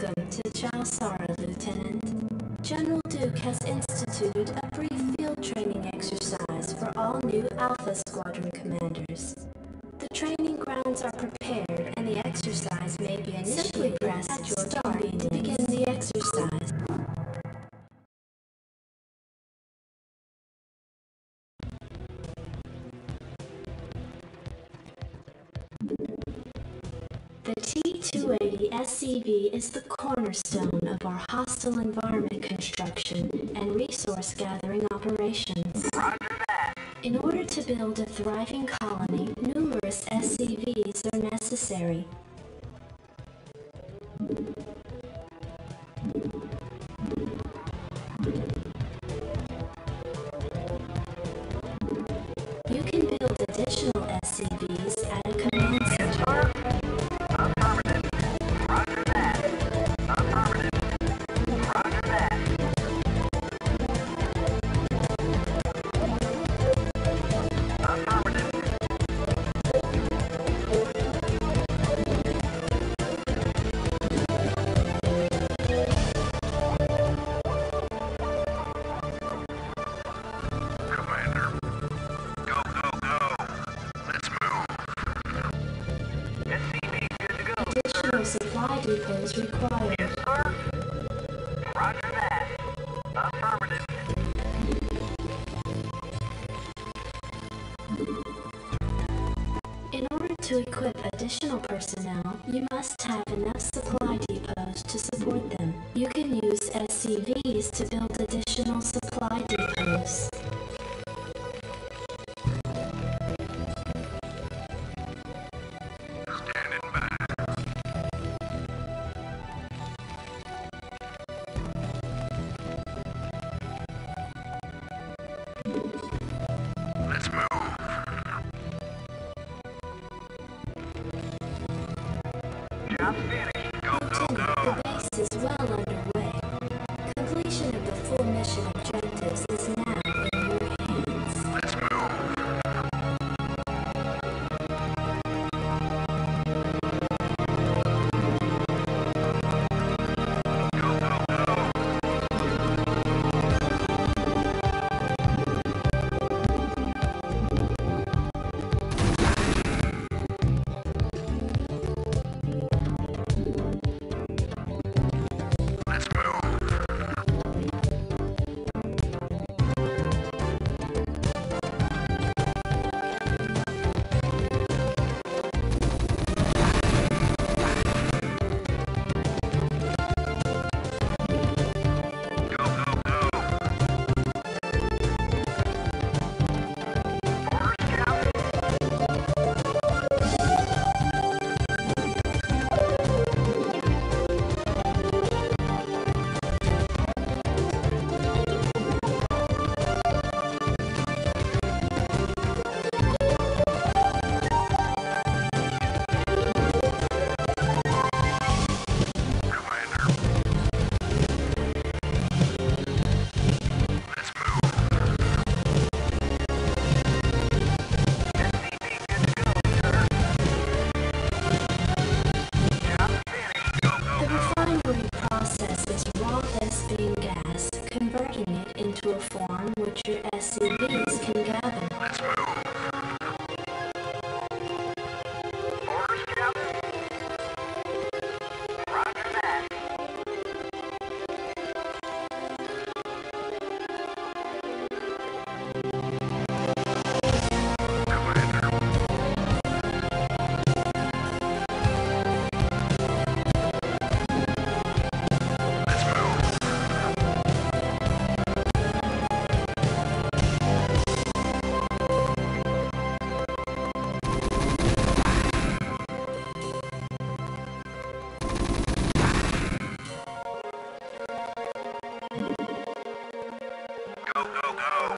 Welcome to Chalsara, Lieutenant. General Duke has instituted a brief field training exercise for all new Alpha Squadron commanders. The training grounds are prepared and the exercise may be initiated. Simply press your star to begin the exercise. The C-280 SCV is the cornerstone of our hostile environment construction and resource gathering operations. Roger that. In order to build a thriving colony, numerous SCVs are necessary. You can build additional SCVs at a command center. Supply depots required. Yes, sir. Roger that. Affirmative. In order to equip additional personnel, you must have enough supply depots to support them. You can use SCVs to build additional supply depots. Let's move. Job finished. Go, go, go. The base is well underway. Completion of the full mission objectives is now in your hands. Let's move. Go, go, go. Converting it into a form which your SCVs can gather. Let's move. Orders, Captain. Roger that. Go, go, go!